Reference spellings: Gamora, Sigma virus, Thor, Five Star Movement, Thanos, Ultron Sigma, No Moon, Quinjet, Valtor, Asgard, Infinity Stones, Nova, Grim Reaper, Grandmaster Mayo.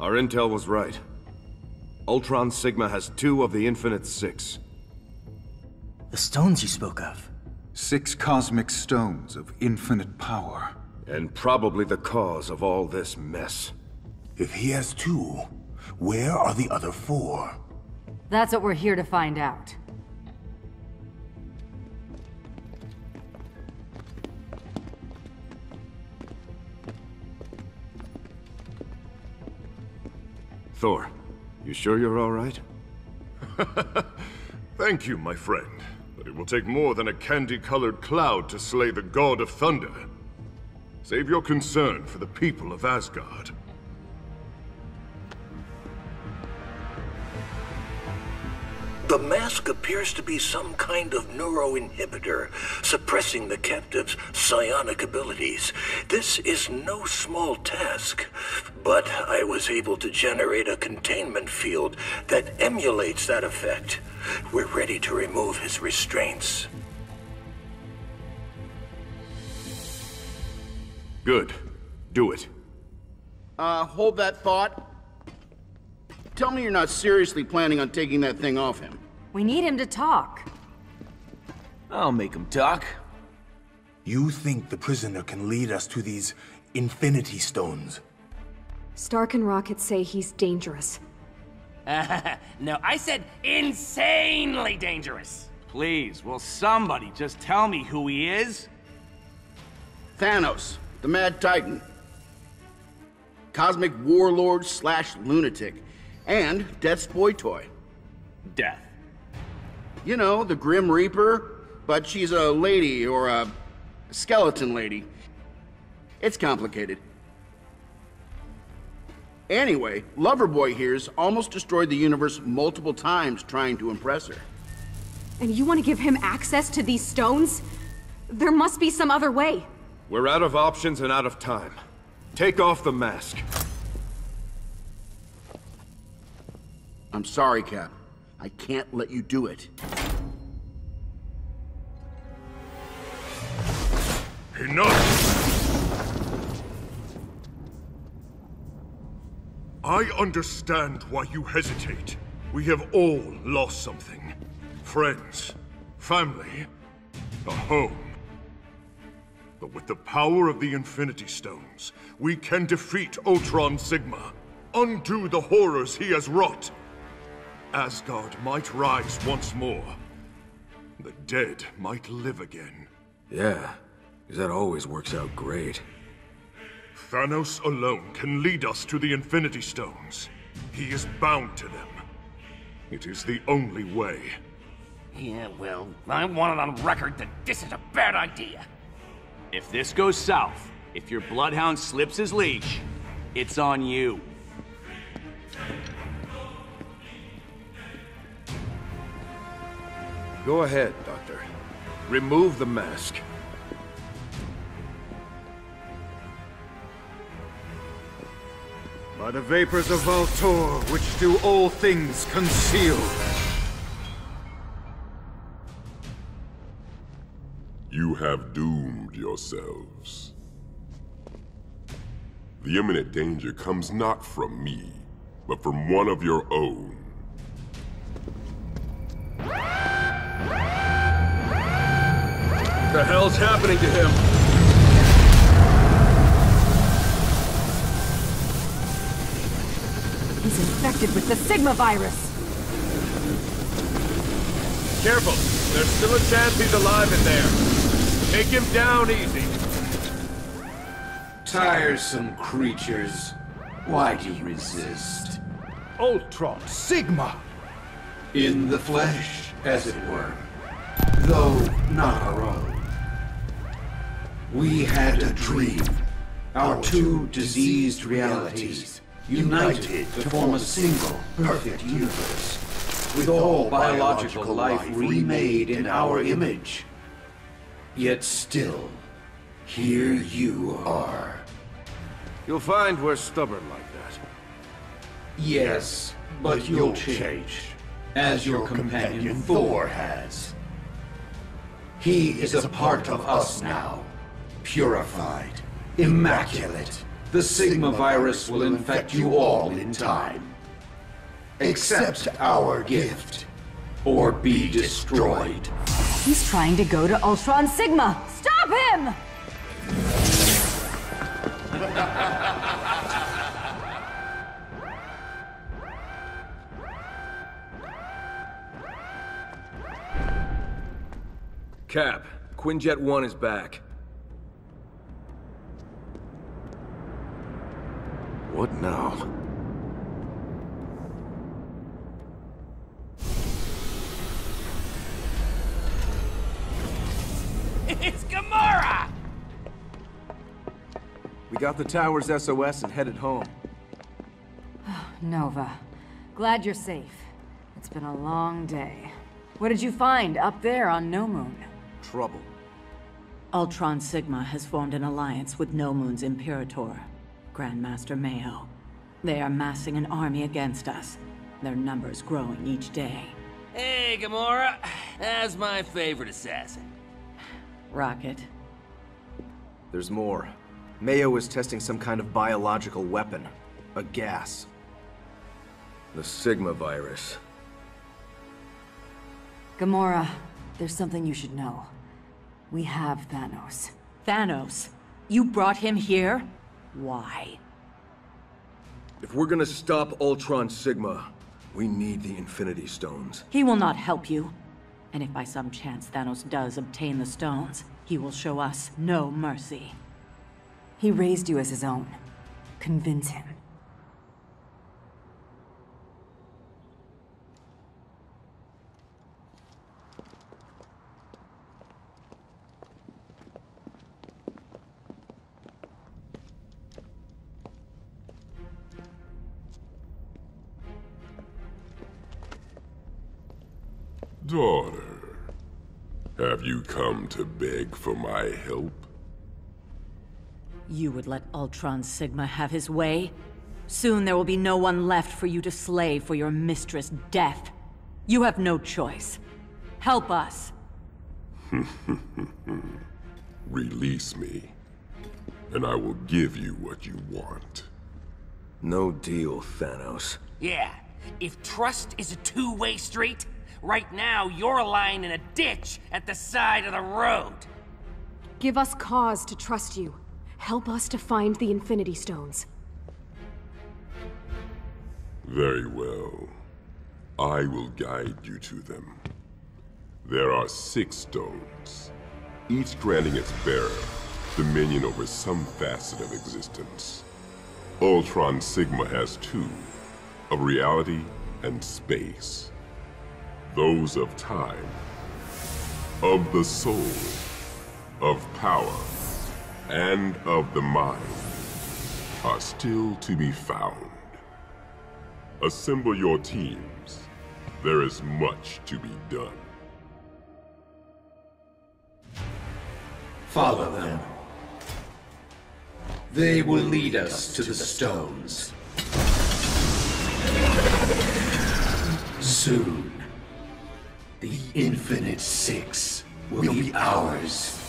Our intel was right. Ultron Sigma has 2 of the Infinite 6. The stones you spoke of. 6 cosmic stones of infinite power. And probably the cause of all this mess. If he has 2, where are the other 4? That's what we're here to find out. Thor, you sure you're all right? Thank you, my friend. But it will take more than a candy-colored cloud to slay the god of thunder. Save your concern for the people of Asgard. The mask appears to be some kind of neuroinhibitor, suppressing the captive's psionic abilities. This is no small task, but I was able to generate a containment field that emulates that effect. We're ready to remove his restraints. Good. Do it. Hold that thought. Tell me you're not seriously planning on taking that thing off him. We need him to talk. I'll make him talk. You think the prisoner can lead us to these Infinity Stones? Stark and Rocket say he's dangerous. No, I said insanely dangerous. Please, will somebody just tell me who he is? Thanos, the Mad Titan. Cosmic warlord slash lunatic. And Death's boy toy. Death. You know, the Grim Reaper, but she's a lady, or a skeleton lady. It's complicated. Anyway, Loverboy here's almost destroyed the universe multiple times trying to impress her. And you want to give him access to these stones? There must be some other way. We're out of options and out of time. Take off the mask. I'm sorry, Cap. I can't let you do it. Enough! I understand why you hesitate. We have all lost something. Friends, family, a home. But with the power of the Infinity Stones, we can defeat Ultron Sigma, undo the horrors he has wrought. Asgard might rise once more. The dead might live again. Yeah, because that always works out great. Thanos alone can lead us to the Infinity Stones. He is bound to them. It is the only way. Yeah, well, I want it on record that this is a bad idea. If this goes south, if your bloodhound slips his leash, it's on you. Go ahead, Doctor. Remove the mask. By the vapors of Valtor, which do all things conceal. You have doomed yourselves. The imminent danger comes not from me, but from one of your own. What the hell's happening to him? He's infected with the Sigma virus. Careful. There's still a chance he's alive in there. Take him down easy. Tiresome creatures. Why do you resist? Ultron Sigma! In the flesh, as it were. Though not our own. We had a dream. Our two diseased realities united to form a single, perfect universe, with all biological life remade in our image. Yet still, here you are. You'll find we're stubborn like that. Yes, but you'll change, as your companion Thor has. He is a part of us now. Purified, immaculate, The Sigma virus will infect you all in time. Accept our gift, or be destroyed. He's trying to go to Ultron Sigma! Stop him! Cap, Quinjet 1 is back. What now? It's Gamora! We got the tower's SOS and headed home. Oh, Nova, glad you're safe. It's been a long day. What did you find up there on No Moon? Trouble. Ultron Sigma has formed an alliance with No Moon's Imperator, Grandmaster Mayo. They are massing an army against us, their numbers growing each day. Hey, Gamora. That's my favorite assassin. Rocket. There's more. Mayo is testing some kind of biological weapon. A gas. The Sigma virus. Gamora, there's something you should know. We have Thanos. Thanos? You brought him here? Why? If we're gonna stop Ultron Sigma, we need the Infinity Stones. He will not help you. And if by some chance Thanos does obtain the stones, he will show us no mercy. He raised you as his own. Convince him. Daughter, have you come to beg for my help? You would let Ultron Sigma have his way? Soon there will be no one left for you to slay for your mistress' death. You have no choice. Help us. Release me, and I will give you what you want. No deal, Thanos. Yeah, if trust is a two-way street, right now you're lying in a ditch at the side of the road. Give us cause to trust you. Help us to find the Infinity Stones. Very well. I will guide you to them. There are 6 stones, each granting its bearer dominion over some facet of existence. Ultron Sigma has 2, of reality and space. Those of time, of the soul, of power, and of the mind are still to be found. Assemble your teams. There is much to be done. Follow them. They will lead us to the stones. Soon, the Infinite 6 will be ours.